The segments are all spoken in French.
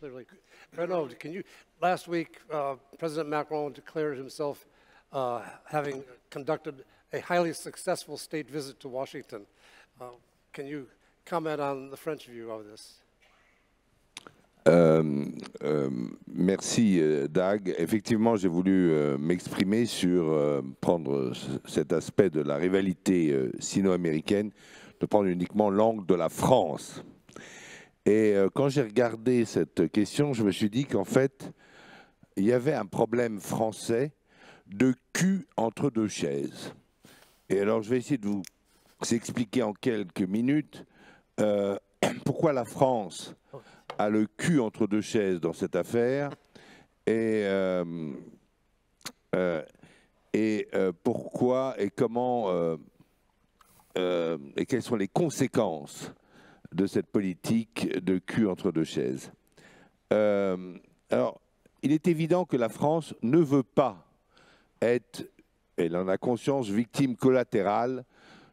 clearly. Renaud, can you? Last week, President Macron declared himself having conducted a highly successful state visit to Washington. Can you comment on the French view of this? Merci Dag. Effectivement, j'ai voulu m'exprimer sur prendre cet aspect de la rivalité sino-américaine, de prendre uniquement l'angle de la France. Et quand j'ai regardé cette question, je me suis dit qu'en fait, il y avait un problème français de cul entre deux chaises. Et alors, je vais essayer de vous expliquer en quelques minutes pourquoi la France a le cul entre deux chaises dans cette affaire et pourquoi et comment et quelles sont les conséquences de cette politique de cul entre deux chaises. Alors, il est évident que la France ne veut pas être, elle en a conscience, victime collatérale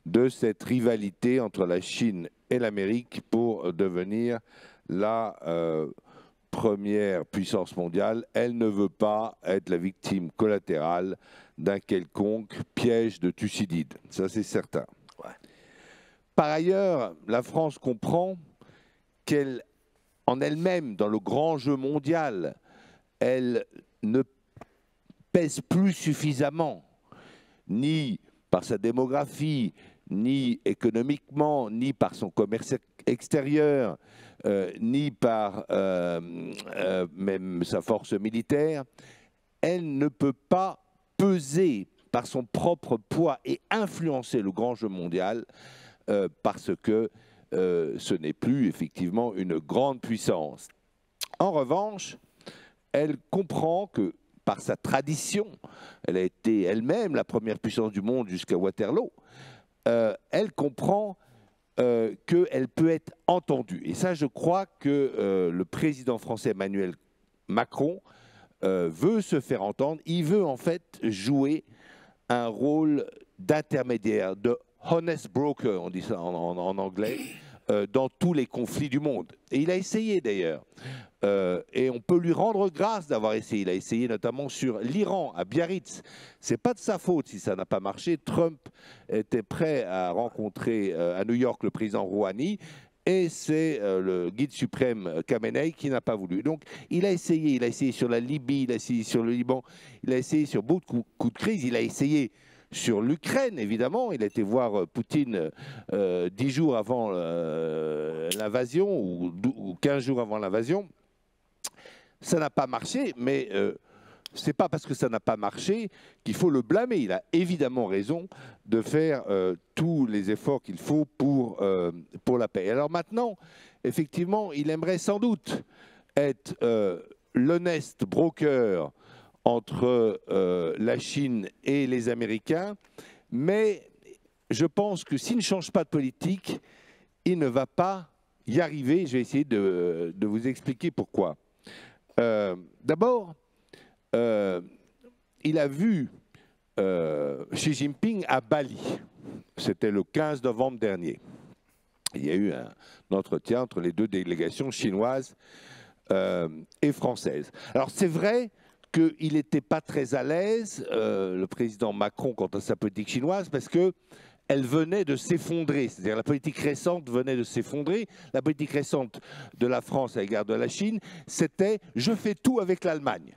de cette rivalité entre la Chine et l'Amérique pour devenir la première puissance mondiale. Elle ne veut pas être la victime collatérale d'un quelconque piège de Thucydide, ça c'est certain. Ouais. Par ailleurs, la France comprend qu'elle, en elle-même, dans le grand jeu mondial, elle ne pèse plus suffisamment, ni par sa démographie, ni économiquement, ni par son commerce extérieur, ni par même sa force militaire. Elle ne peut pas peser par son propre poids et influencer le grand jeu mondial parce que ce n'est plus effectivement une grande puissance. En revanche, elle comprend que par sa tradition, elle a été elle-même la première puissance du monde jusqu'à Waterloo, elle comprend qu'elle peut être entendue. Et ça, je crois que le président français Emmanuel Macron veut se faire entendre. Il veut en fait jouer un rôle d'intermédiaire, de honest broker, on dit ça en anglais, dans tous les conflits du monde. Et il a essayé d'ailleurs. Et on peut lui rendre grâce d'avoir essayé. Il a essayé notamment sur l'Iran, à Biarritz. C'est pas de sa faute si ça n'a pas marché. Trump était prêt à rencontrer à New York le président Rouhani et c'est le guide suprême Khamenei qui n'a pas voulu. Donc il a essayé sur la Libye, il a essayé sur le Liban, il a essayé sur beaucoup de coups de crise, il a essayé sur l'Ukraine, évidemment. Il a été voir Poutine 10 jours avant l'invasion ou 15 jours avant l'invasion. Ça n'a pas marché, mais ce n'est pas parce que ça n'a pas marché qu'il faut le blâmer. Il a évidemment raison de faire tous les efforts qu'il faut pour la paix. Alors maintenant, effectivement, il aimerait sans doute être l'honnête broker entre la Chine et les Américains, mais je pense que s'il ne change pas de politique, il ne va pas y arriver. Je vais essayer de vous expliquer pourquoi. D'abord, il a vu Xi Jinping à Bali. C'était le 15 novembre dernier. Il y a eu un entretien entre les deux délégations chinoises et françaises. Alors c'est vrai qu'il n'était pas très à l'aise, le président Macron, quant à sa politique chinoise, parce qu'elle venait de s'effondrer. C'est-à-dire la politique récente venait de s'effondrer. La politique récente de la France à l'égard de la Chine, c'était « je fais tout avec l'Allemagne ».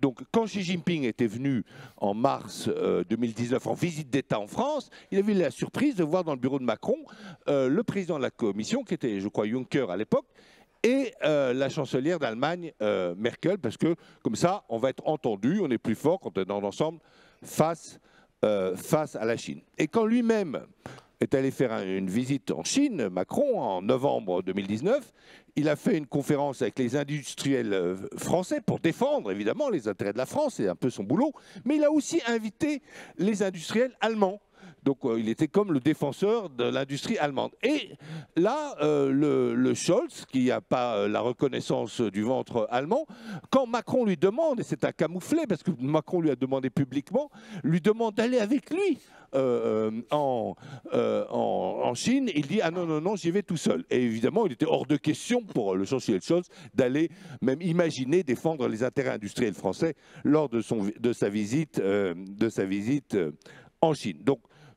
Donc quand Xi Jinping était venu en mars 2019 en visite d'État en France, il avait eu la surprise de voir dans le bureau de Macron le président de la Commission, qui était, je crois, Juncker à l'époque, et la chancelière d'Allemagne, Merkel, parce que comme ça, on va être entendu, on est plus fort quand on est dans l'ensemble face à la Chine. Et quand lui-même est allé faire une visite en Chine, Macron, en novembre 2019, il a fait une conférence avec les industriels français pour défendre évidemment les intérêts de la France, c'est un peu son boulot, mais il a aussi invité les industriels allemands. Donc il était comme le défenseur de l'industrie allemande. Et là, le Scholz, qui n'a pas la reconnaissance du ventre allemand, quand Macron lui demande, et c'est un camouflet, parce que Macron lui a demandé publiquement, lui demande d'aller avec lui en Chine, il dit « Ah non, non, non, j'y vais tout seul ». Et évidemment, il était hors de question pour le chancelier Scholz d'aller même imaginer défendre les intérêts industriels français lors de sa visite en Chine.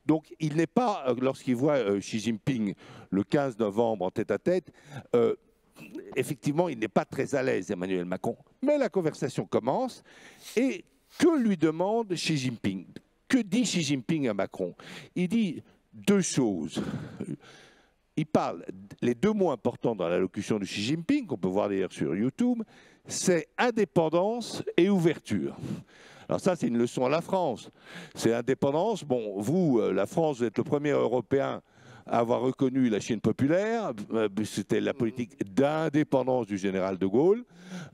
Donc il n'est pas, lorsqu'il voit Xi Jinping le 15 novembre en tête-à-tête, effectivement, il n'est pas très à l'aise, Emmanuel Macron. Mais la conversation commence, et que lui demande Xi Jinping ? Que dit Xi Jinping à Macron? Il dit deux choses. Il parle, les deux mots importants dans l'allocution de Xi Jinping, qu'on peut voir d'ailleurs sur YouTube, c'est indépendance et ouverture. Alors ça, c'est une leçon à la France. C'est indépendance. Bon, vous, la France, vous êtes le premier Européen à avoir reconnu la Chine populaire. C'était la politique d'indépendance du général de Gaulle.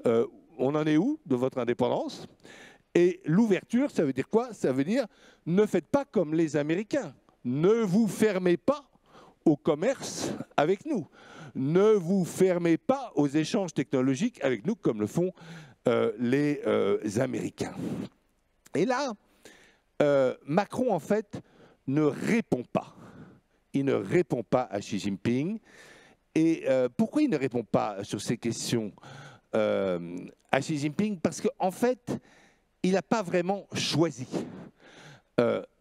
On en est où de votre indépendance ? Et l'ouverture, ça veut dire quoi? Ça veut dire ne faites pas comme les Américains. Ne vous fermez pas au commerce avec nous. Ne vous fermez pas aux échanges technologiques avec nous comme le font les Américains. Et là, Macron, en fait, ne répond pas. Il ne répond pas à Xi Jinping. Et pourquoi il ne répond pas sur ces questions à Xi Jinping? Parce qu'en fait, il n'a pas vraiment choisi.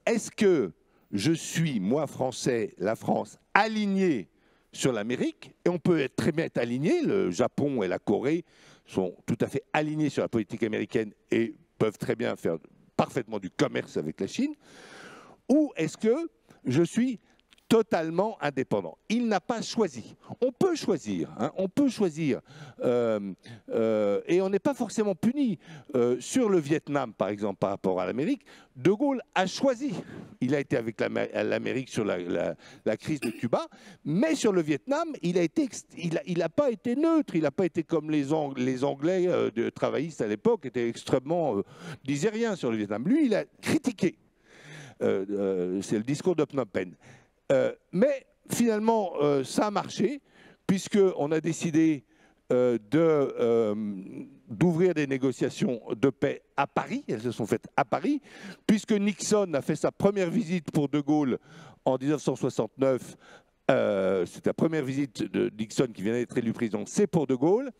Est-ce que je suis, moi, Français, la France, aligné sur l'Amérique? Et on peut être très bien aligné. Le Japon et la Corée sont tout à fait alignés sur la politique américaine et peuvent très bien faire parfaitement du commerce avec la Chine. Ou est-ce que je suis totalement indépendant? Il n'a pas choisi. On peut choisir, hein, on peut choisir, et on n'est pas forcément puni. Sur le Vietnam, par exemple, par rapport à l'Amérique, de Gaulle a choisi. Il a été avec l'Amérique sur la crise de Cuba, mais sur le Vietnam, il n'a pas été neutre, il n'a pas été comme les Anglais travaillistes à l'époque, étaient extrêmement, disaient rien sur le Vietnam. Lui, il a critiqué. C'est le discours de Phnom Penh. Mais finalement, ça a marché, puisqu'on a décidé d'ouvrir des négociations de paix à Paris. Elles se sont faites à Paris, puisque Nixon a fait sa première visite pour de Gaulle en 1969. C'est la première visite de Nixon qui vient d'être élu président, c'est pour de Gaulle.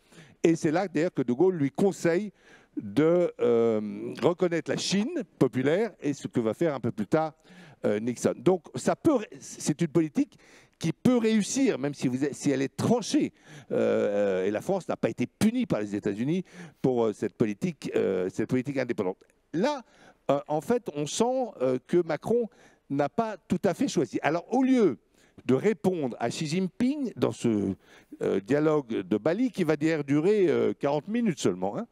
Et c'est là d'ailleurs que de Gaulle lui conseille de reconnaître la Chine populaire, et ce que va faire un peu plus tard Nixon. Donc c'est une politique qui peut réussir, même si elle est tranchée. Et la France n'a pas été punie par les États-Unis pour cette politique indépendante. Là, en fait, on sent que Macron n'a pas tout à fait choisi. Alors au lieu de répondre à Xi Jinping dans ce dialogue de Bali, qui va d'ailleurs durer 40 minutes seulement, hein,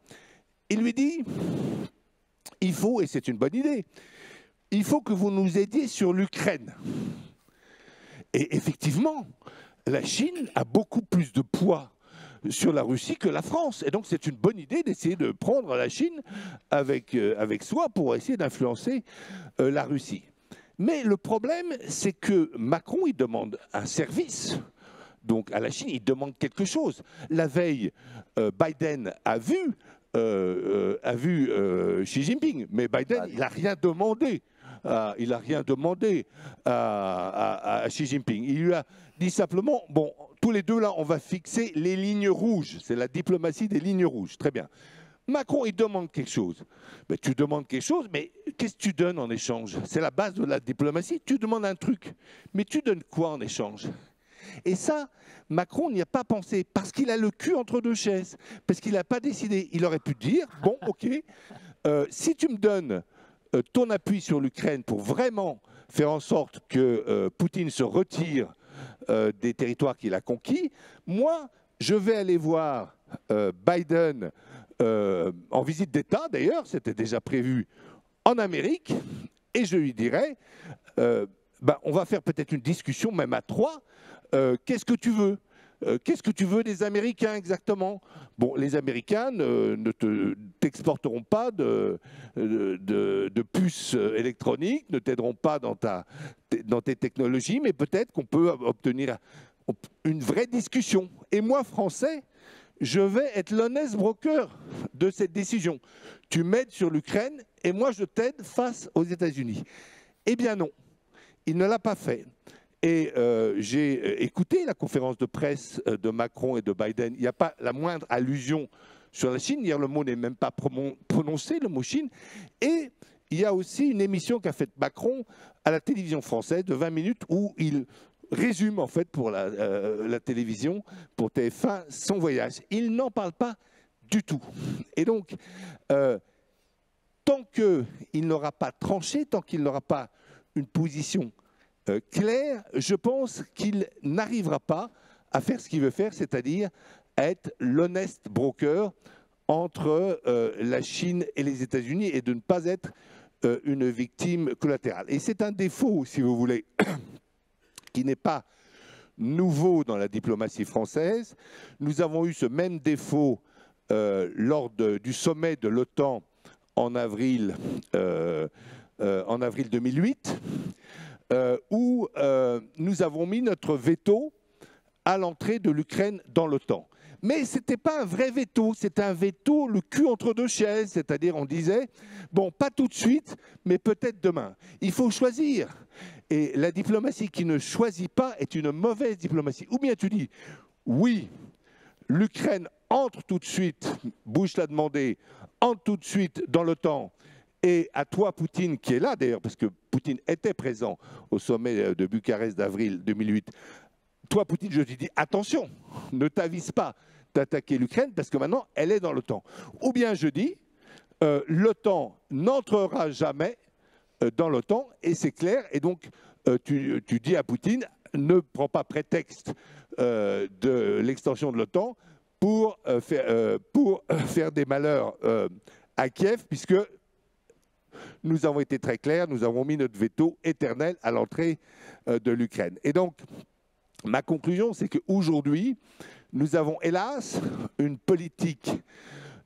il lui dit, il faut, et c'est une bonne idée, il faut que vous nous aidiez sur l'Ukraine. Et effectivement, la Chine a beaucoup plus de poids sur la Russie que la France. Et donc c'est une bonne idée d'essayer de prendre la Chine avec soi pour essayer d'influencer la Russie. Mais le problème, c'est que Macron, il demande un service. Donc à la Chine, il demande quelque chose. La veille, Biden a vu Xi Jinping, mais Biden, il n'a rien demandé. Il n'a rien demandé à Xi Jinping. Il lui a dit simplement, bon, tous les deux là, on va fixer les lignes rouges. C'est la diplomatie des lignes rouges. Très bien. Macron, il demande quelque chose. Mais tu demandes quelque chose, mais qu'est-ce que tu donnes en échange? C'est la base de la diplomatie. Tu demandes un truc, mais tu donnes quoi en échange? Et ça, Macron n'y a pas pensé, parce qu'il a le cul entre deux chaises, parce qu'il n'a pas décidé. Il aurait pu dire, bon, ok, si tu me donnes ton appui sur l'Ukraine pour vraiment faire en sorte que Poutine se retire des territoires qu'il a conquis, moi, je vais aller voir Biden en visite d'État, d'ailleurs, c'était déjà prévu en Amérique, et je lui dirai, on va faire peut-être une discussion, même à trois, qu'est-ce que tu veux? Qu'est-ce que tu veux des Américains exactement? Bon, les Américains ne t'exporteront pas de puces électroniques, ne t'aideront pas dans tes technologies, mais peut-être qu'on peut obtenir une vraie discussion. Et moi, Français, je vais être l'honnête broker de cette décision. Tu m'aides sur l'Ukraine et moi je t'aide face aux États-Unis. Eh bien non, il ne l'a pas fait. Et j'ai écouté la conférence de presse de Macron et de Biden. Il n'y a pas la moindre allusion sur la Chine. Hier, le mot n'est même pas prononcé, le mot Chine. Et il y a aussi une émission qu'a faite Macron à la télévision française de 20 minutes où il résume en fait pour la télévision, pour TF1, son voyage. Il n'en parle pas du tout. Et donc, tant qu'il n'aura pas tranché, tant qu'il n'aura pas une position claire, je pense qu'il n'arrivera pas à faire ce qu'il veut faire, c'est-à-dire à être l'honnête broker entre la Chine et les États-Unis et de ne pas être une victime collatérale. Et c'est un défaut, si vous voulez, qui n'est pas nouveau dans la diplomatie française. Nous avons eu ce même défaut lors du sommet de l'OTAN en avril 2008, où nous avons mis notre veto à l'entrée de l'Ukraine dans l'OTAN. Mais ce n'était pas un vrai veto, c'était un veto le cul entre deux chaises, c'est-à-dire on disait, bon, pas tout de suite, mais peut-être demain. Il faut choisir. Et la diplomatie qui ne choisit pas est une mauvaise diplomatie. Ou bien tu dis, oui, l'Ukraine entre tout de suite, Bush l'a demandé, entre tout de suite dans l'OTAN, et à toi, Poutine, qui est là d'ailleurs, parce que Poutine était présent au sommet de Bucarest d'avril 2008, toi, Poutine, je te dis, attention, ne t'avise pas d'attaquer l'Ukraine, parce que maintenant, elle est dans l'OTAN. Ou bien je dis, l'OTAN n'entrera jamais dans l'OTAN, et c'est clair, et donc tu dis à Poutine, ne prends pas prétexte de l'extension de l'OTAN pour faire des malheurs à Kiev, puisque nous avons été très clairs, nous avons mis notre veto éternel à l'entrée de l'Ukraine. Et donc, ma conclusion, c'est qu'aujourd'hui, nous avons hélas une politique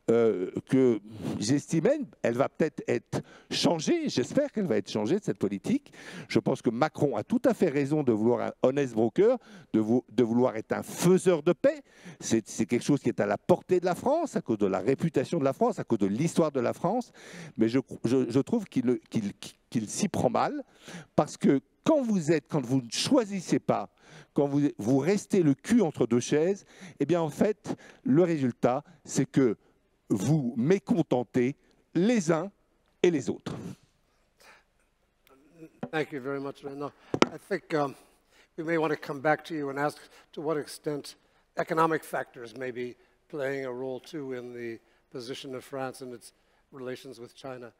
que j'estime, elle va peut-être être changée, j'espère qu'elle va être changée, cette politique. Je pense que Macron a tout à fait raison de vouloir un honest broker, de vouloir être un faiseur de paix. C'est quelque chose qui est à la portée de la France, à cause de la réputation de la France, à cause de l'histoire de la France. Mais je trouve qu'il s'y prend mal, parce que quand vous ne choisissez pas, quand vous restez le cul entre deux chaises, eh bien en fait, le résultat, c'est que vous mécontentez les uns et les autres. Thank you very much, Renaud. I think we may want to come back to you and ask to what extent economic factors may be playing a role too in the position of France and its relations with China.